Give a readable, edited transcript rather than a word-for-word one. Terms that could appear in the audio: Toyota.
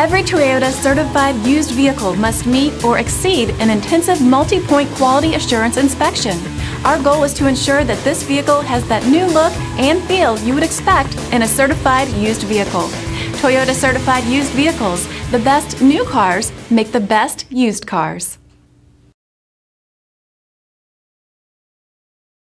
Every Toyota certified used vehicle must meet or exceed an intensive multi-point quality assurance inspection. Our goal is to ensure that this vehicle has that new look and feel you would expect in a certified used vehicle. Toyota certified used vehicles, the best new cars, make the best used cars.